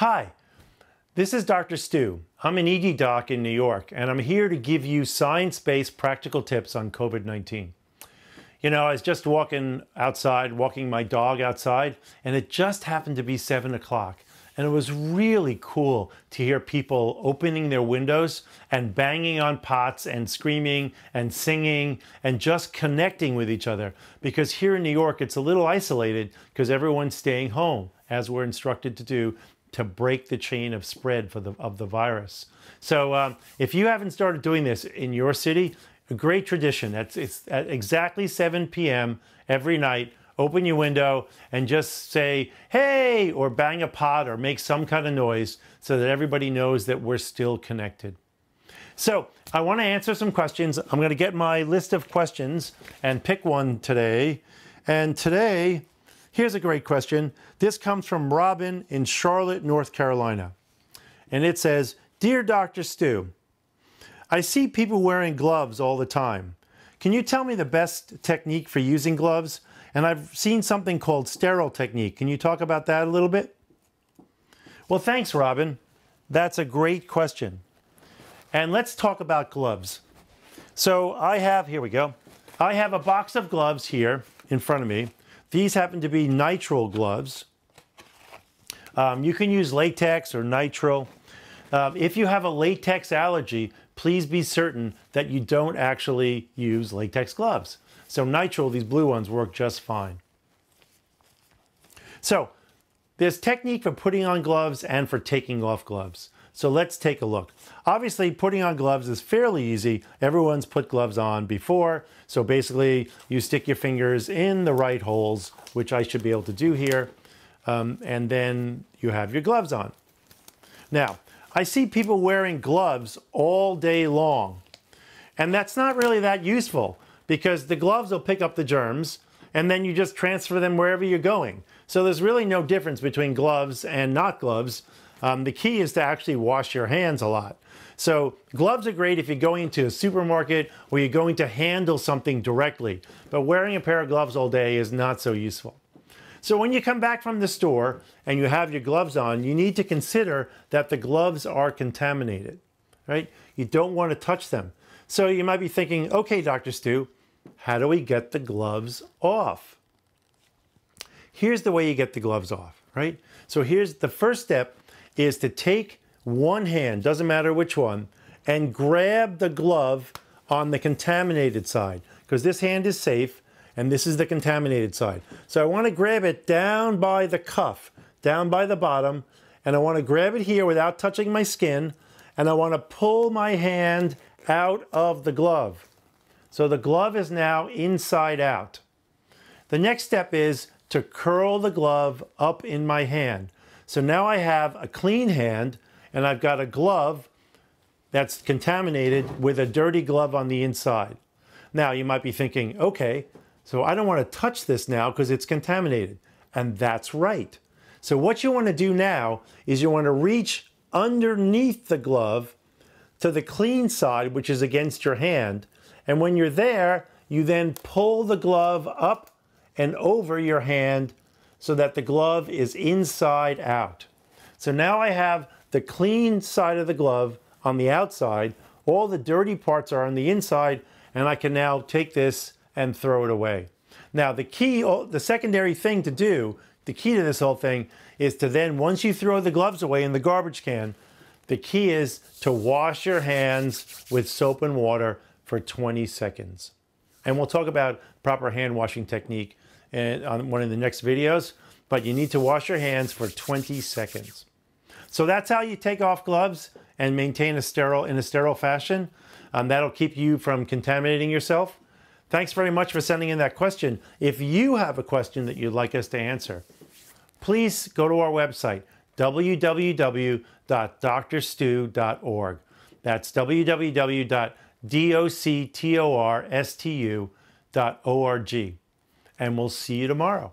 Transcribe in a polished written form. Hi, this is Dr. Stu. I'm an ED doc in New York, and I'm here to give you science-based practical tips on COVID-19. You know, I was just walking my dog outside, and it just happened to be 7 o'clock. And it was really cool to hear people opening their windows and banging on pots and screaming and singing and just connecting with each other. Because here in New York, it's a little isolated because everyone's staying home, as we're instructed to do, to break the chain of spread of the virus. So if you haven't started doing this in your city, a great tradition. It's at exactly 7 p.m. every night. Open your window and just say, hey, or bang a pot or make some kind of noise so that everybody knows that we're still connected. So I want to answer some questions. I'm going to get my list of questions and pick one today. And today, here's a great question. This comes from Robin in Charlotte, North Carolina. And it says, Dear Dr. Stu, I see people wearing gloves all the time. Can you tell me the best technique for using gloves? And I've seen something called sterile technique. Can you talk about that a little bit? Well, thanks, Robin. That's a great question. And let's talk about gloves. So I have a box of gloves here in front of me. These happen to be nitrile gloves. You can use latex or nitrile. If you have a latex allergy, please be certain that you don't actually use latex gloves. So nitrile, these blue ones, work just fine. So there's technique for putting on gloves and for taking off gloves. So let's take a look. Obviously, putting on gloves is fairly easy. Everyone's put gloves on before. So basically, you stick your fingers in the right holes, which I should be able to do here. And then you have your gloves on. Now, I see people wearing gloves all day long. And that's not really that useful because the gloves will pick up the germs and then you just transfer them wherever you're going. So there's really no difference between gloves and not gloves. The key is to actually wash your hands a lot. So gloves are great if you're going to a supermarket or you're going to handle something directly. But wearing a pair of gloves all day is not so useful. So when you come back from the store and you have your gloves on, you need to consider that the gloves are contaminated, right? You don't want to touch them. So you might be thinking, okay, Dr. Stu, how do we get the gloves off? Here's the way you get the gloves off, right? So here's the first step is to take one hand, doesn't matter which one, and grab the glove on the contaminated side because this hand is safe. And this is the contaminated side. So I want to grab it down by the cuff, down by the bottom, and I want to grab it here without touching my skin, and I want to pull my hand out of the glove. So the glove is now inside out. The next step is to curl the glove up in my hand. So now I have a clean hand, and I've got a glove that's contaminated with a dirty glove on the inside. Now you might be thinking, okay, so I don't want to touch this now because it's contaminated. And that's right. So what you want to do now is you want to reach underneath the glove to the clean side, which is against your hand. And when you're there, you then pull the glove up and over your hand so that the glove is inside out. So now I have the clean side of the glove on the outside. All the dirty parts are on the inside, and I can now take this and throw it away. Now the key to this whole thing is to then, once you throw the gloves away in the garbage can, the key is to wash your hands with soap and water for 20 seconds. And we'll talk about proper hand washing technique on one of the next videos, but you need to wash your hands for 20 seconds. So that's how you take off gloves and maintain in a sterile fashion. That'll keep you from contaminating yourself. Thanks very much for sending in that question. If you have a question that you'd like us to answer, please go to our website, www.doctorstu.org. That's www.doctorstu.org. And we'll see you tomorrow.